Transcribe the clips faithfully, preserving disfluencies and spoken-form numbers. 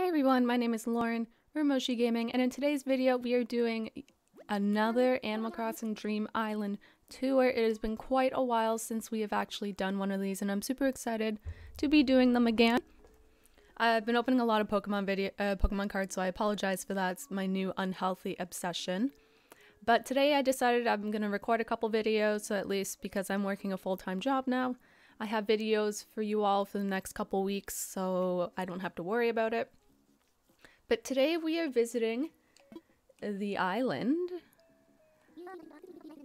Hey everyone, my name is Lauren, we're Moshi Gaming, and in today's video we are doing another Animal Crossing Dream Island tour. It has been quite a while since we have actually done one of these, and I'm super excited to be doing them again. I've been opening a lot of Pokemon video, uh, Pokemon cards, so I apologize for that. It's my new unhealthy obsession. But today I decided I'm going to record a couple videos, so at least because I'm working a full-time job now, I have videos for you all for the next couple weeks, so I don't have to worry about it. But today we are visiting the island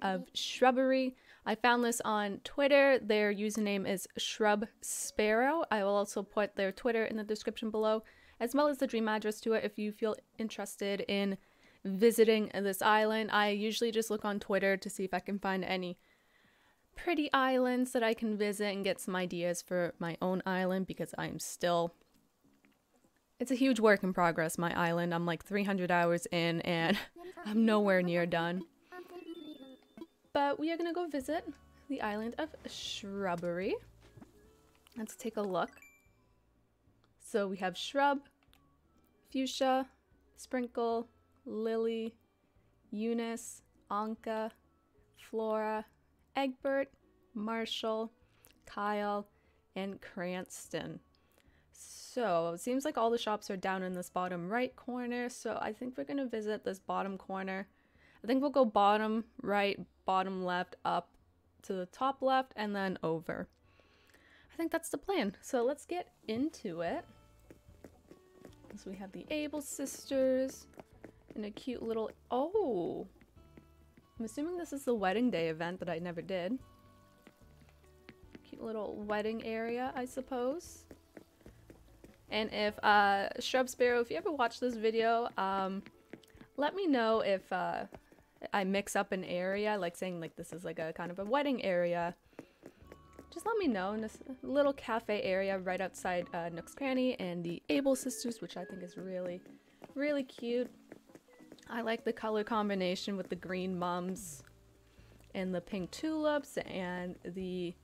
of Shrubbery. I found this on Twitter. Their username is Shrub Sparrow. I will also put their Twitter in the description below, as well as the Dream address to it if you feel interested in visiting this island. I usually just look on Twitter to see if I can find any pretty islands that I can visit and get some ideas for my own island, because I'm still... It's a huge work in progress, my island. I'm like three hundred hours in and I'm nowhere near done. But we are going to go visit the island of Shrubbery. Let's take a look. So we have Shrub, Fuchsia, Sprinkle, Lily, Eunice, Anka, Flora, Egbert, Marshall, Kyle, and Cranston. So it seems like all the shops are down in this bottom right corner, so I think we're going to visit this bottom corner. I think we'll go bottom right, bottom left, up to the top left, and then over. I think that's the plan, so let's get into it. So we have the Able Sisters and a cute little... Oh! I'm assuming this is the wedding day event that I never did. Cute little wedding area, I suppose. And if, uh, Shrub Sparrow, if you ever watch this video, um, let me know if, uh, I mix up an area, like saying, like, this is, like, a kind of a wedding area. Just let me know. In this little cafe area right outside, uh, Nook's Cranny and the Able Sisters, which I think is really, really cute. I like the color combination with the green mums and the pink tulips and the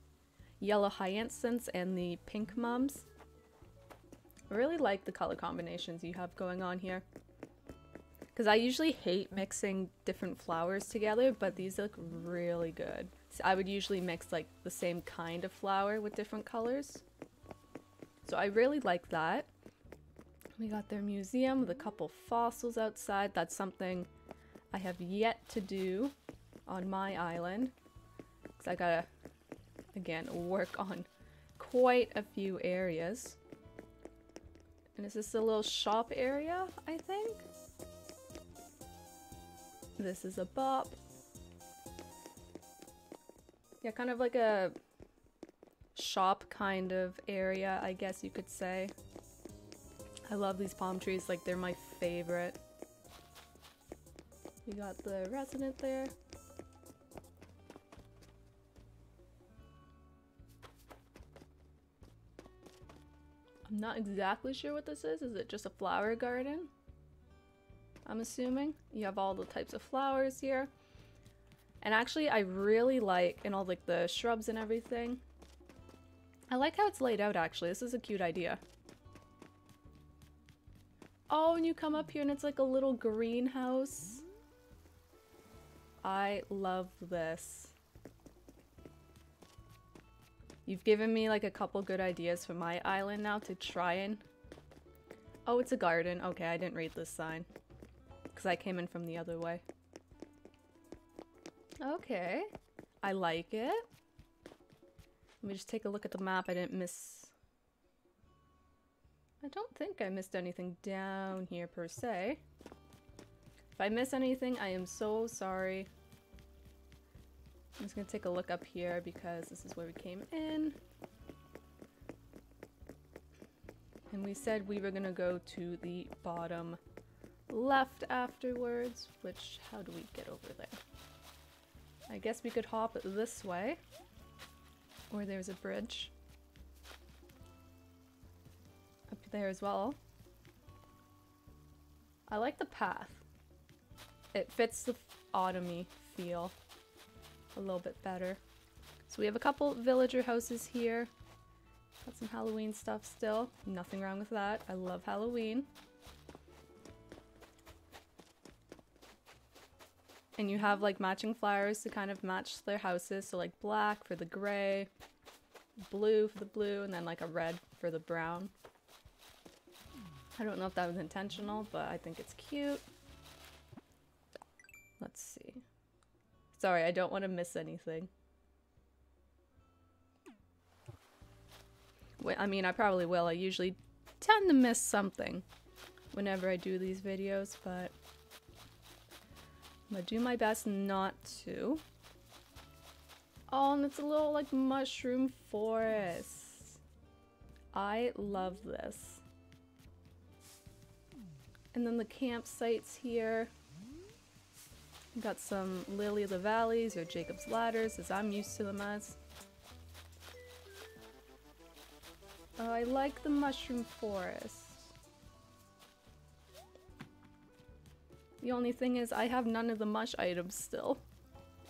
yellow hyacinths and the pink mums. I really like the color combinations you have going on here, because I usually hate mixing different flowers together, but these look really good. So I would usually mix like the same kind of flower with different colors, so I really like that. We got their museum with a couple fossils outside. That's something I have yet to do on my island, because I gotta, again, work on quite a few areas. And is this a little shop area, I think? This is a bop. Yeah, kind of like a shop kind of area, I guess you could say. I love these palm trees, like they're my favorite. We got the resident there. I'm not exactly sure what this is. Is it just a flower garden? I'm assuming. You have all the types of flowers here. And actually I really like, and all like the shrubs and everything. I like how it's laid out actually. This is a cute idea. Oh, and you come up here and it's like a little greenhouse. I love this. You've given me like a couple good ideas for my island now to try and... Oh, it's a garden. Okay, I didn't read this sign, because I came in from the other way. Okay. I like it. Let me just take a look at the map. I didn't miss... I don't think I missed anything down here per se. If I miss anything, I am so sorry. I'm just going to take a look up here because this is where we came in. And we said we were going to go to the bottom left afterwards, which, how do we get over there? I guess we could hop this way, or there's a bridge up there as well. I like the path. It fits the autumn-y feel a little bit better. So we have a couple villager houses here Got some Halloween stuff still. Nothing wrong with that. I love Halloween. And you have like matching flowers to kind of match their houses. So like black for the gray, blue for the blue, and then like a red for the brown. I don't know if that was intentional, but I think it's cute. Let's see. Sorry, I don't want to miss anything. Wait, I mean, I probably will. I usually tend to miss something whenever I do these videos, but I'm gonna do my best not to. Oh, and it's a little like mushroom forest. I love this. And then the campsites here. We've got some Lily of the Valleys or Jacob's Ladders, as I'm used to them as. Oh, I like the mushroom forest. The only thing is I have none of the mush items still.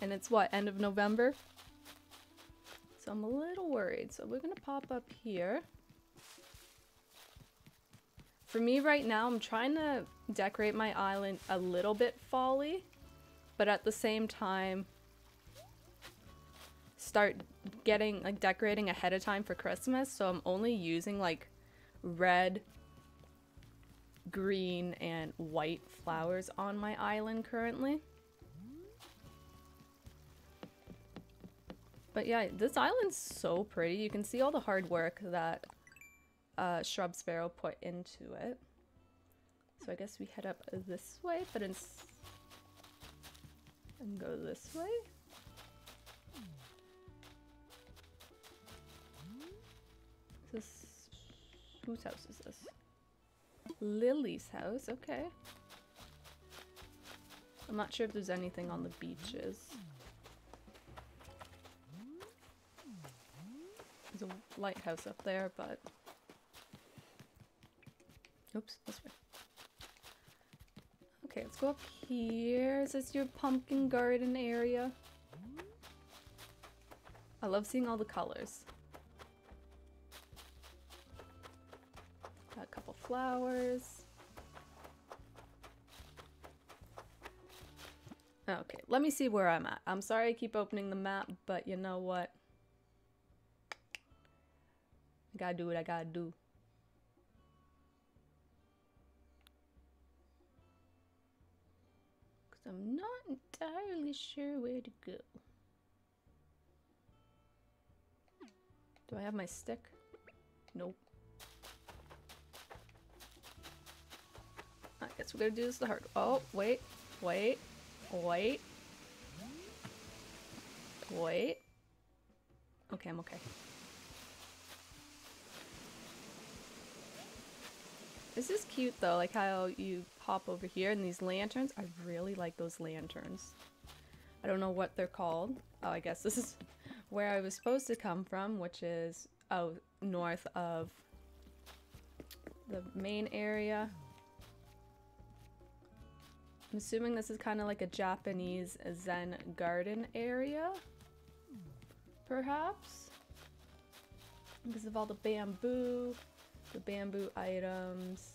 And it's what, end of November? So I'm a little worried. So we're gonna pop up here. For me right now, I'm trying to decorate my island a little bit folly, but at the same time, start getting, like, decorating ahead of time for Christmas, so I'm only using, like, red, green, and white flowers on my island currently. But yeah, this island's so pretty. You can see all the hard work that Uh, Shrub Sparrow put into it. So I guess we head up this way, but in and go this way. Is this whose house is this? Lily's house. Okay. I'm not sure if there's anything on the beaches. There's a lighthouse up there, but. Oops, this way. Okay, let's go up here. Is this your pumpkin garden area? I love seeing all the colors. Got a couple flowers. Okay, let me see where I'm at. I'm sorry I keep opening the map, but you know what? I gotta do what I gotta do. I'm not entirely sure where to go. Do I have my stick? Nope. I guess we're gonna do this the hard way. Oh, wait, wait, wait, wait. Okay, I'm okay. This is cute though, like how you hop over here and these lanterns. I really like those lanterns. I don't know what they're called. Oh, I guess this is where I was supposed to come from, which is oh, north of the main area. I'm assuming this is kind of like a Japanese Zen garden area, perhaps? Because of all the bamboo. The bamboo items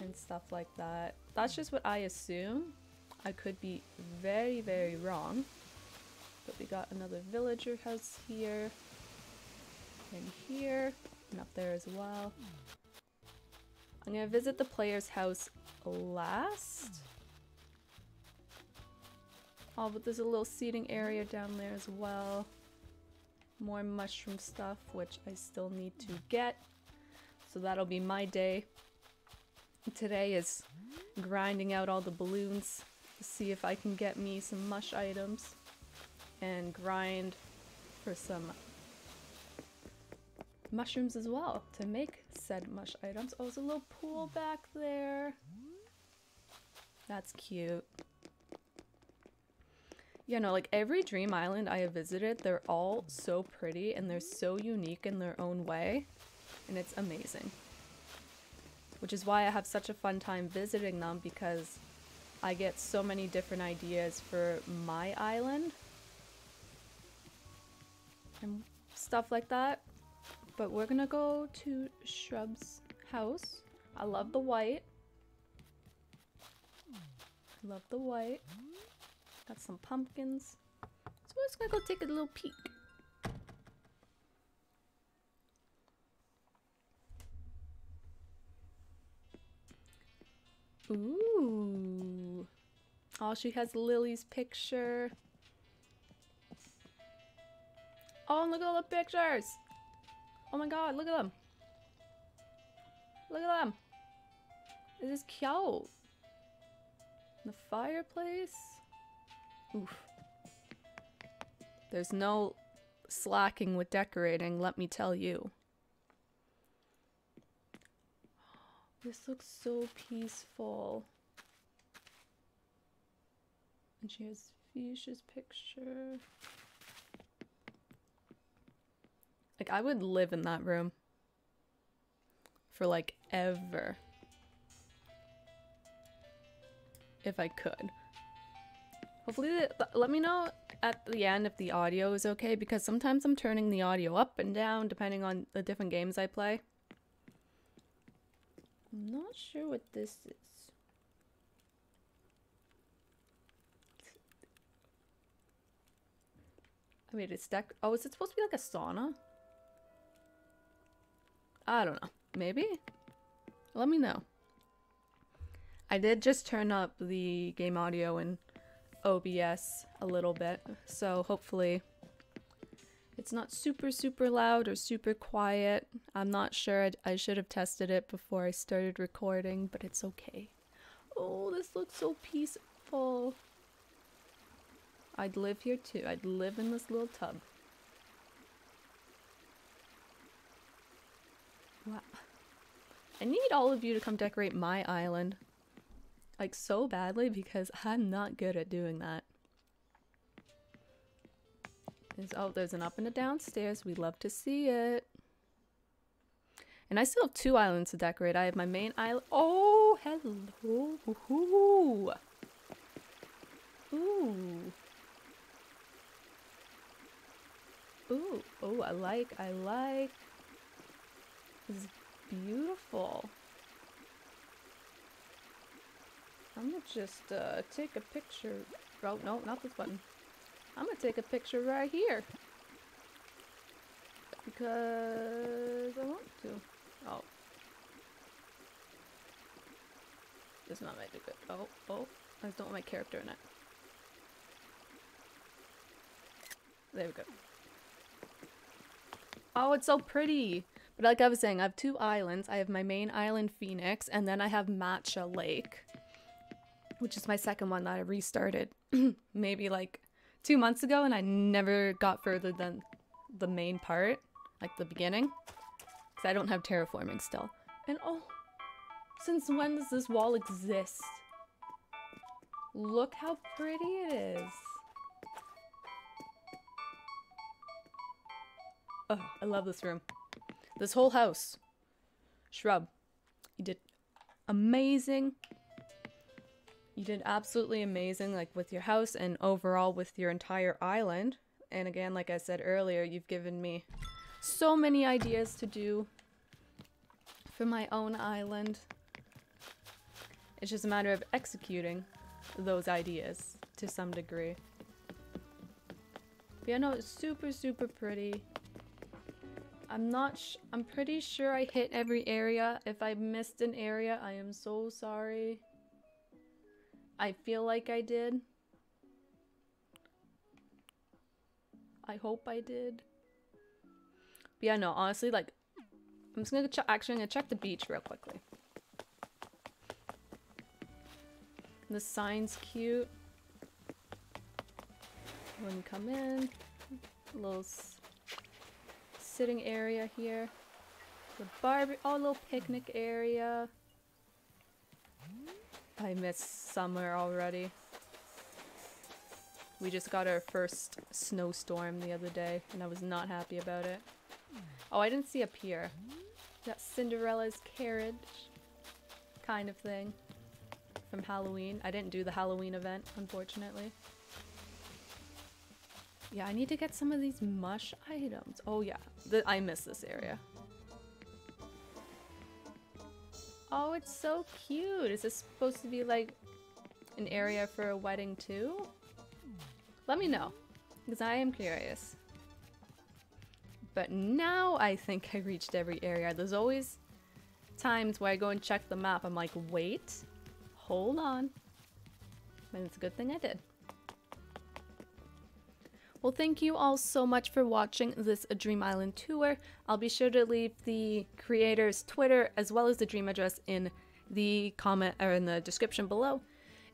and stuff like that. That's just what I assume. I could be very, very wrong. But we got another villager house here and here and up there as well. I'm gonna visit the player's house last. Oh, but there's a little seating area down there as well. More mushroom stuff, which I still need to get. So that'll be my day. Today is grinding out all the balloons to see if I can get me some mush items and grind for some mushrooms as well to make said mush items. Oh, there's a little pool back there. That's cute. You know, like every dream island I have visited, they're all so pretty and they're so unique in their own way. And it's amazing, which is why I have such a fun time visiting them, because I get so many different ideas for my island and stuff like that. But we're gonna go to Shrub's house. I love the white. I love the white. Got some pumpkins. So we're just gonna go take a little peek. Ooh. Oh, she has Lily's picture. Oh, look at all the pictures! Oh my god, look at them! Look at them! This is cute! The fireplace? Oof. There's no slacking with decorating, let me tell you. This looks so peaceful. And she has Fuchsia's picture. Like, I would live in that room. For, like, ever. If I could. Hopefully, the, let me know at the end if the audio is okay, because sometimes I'm turning the audio up and down, depending on the different games I play. I'm not sure what this is. I mean, it's dec- oh, is it supposed to be like a sauna? I don't know. Maybe? Let me know. I did just turn up the game audio in O B S a little bit, so hopefully it's not super super loud or super quiet. I'm not sure. I, I should have tested it before I started recording, but it's okay. Oh, this looks so peaceful. I'd live here too. I'd live in this little tub. Wow. I need all of you to come decorate my island. Like, so badly, because I'm not good at doing that. There's, oh, there's an up and a downstairs. We love to see it. And I still have two islands to decorate. I have my main island. Oh, hello. Ooh. Ooh. Ooh. Oh, I like, I like. This is beautiful. I'm gonna just uh, take a picture. Oh, no, not this button. I'm gonna take a picture right here. Because I want to. Oh. This is not my good. Oh, oh. I don't want my character in it. There we go. Oh, it's so pretty. But like I was saying, I have two islands. I have my main island, Phoenix, and then I have Matcha Lake, which is my second one that I restarted maybe like two months ago, and I never got further than the main part, like the beginning, because I don't have terraforming still. And oh, since when does this wall exist? Look how pretty it is. Oh, I love this room. This whole house. Shrub, you did amazing. You did absolutely amazing, like, with your house and overall with your entire island. And again, like I said earlier, you've given me so many ideas to do for my own island. It's just a matter of executing those ideas to some degree. But yeah, no, it's super, super pretty. I'm not sh- I'm pretty sure I hit every area. If I missed an area, I am so sorry. I feel like I did. I hope I did. But yeah, no, honestly, like, I'm just gonna ch actually I'm gonna check the beach real quickly. The sign's cute. When you come in, a little s sitting area here. The barbe- oh, little picnic area. I miss summer already. We just got our first snowstorm the other day, and I was not happy about it. Oh, I didn't see a pier. That Cinderella's carriage kind of thing from Halloween. I didn't do the Halloween event, unfortunately. Yeah, I need to get some of these mush items. Oh yeah, the, I miss this area. Oh, it's so cute. Is this supposed to be like an area for a wedding too? Let me know, because I am curious. But now I think I reached every area. There's always times where I go and check the map. I'm like, wait, hold on. And it's a good thing I did. Well, thank you all so much for watching this Dream Island tour. I'll be sure to leave the creator's Twitter as well as the Dream address in the comment or in the description below.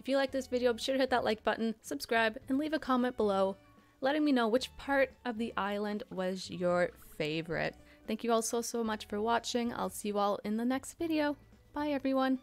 If you like this video, be sure to hit that like button, subscribe, and leave a comment below letting me know which part of the island was your favorite. Thank you all so, so much for watching. I'll see you all in the next video. Bye, everyone.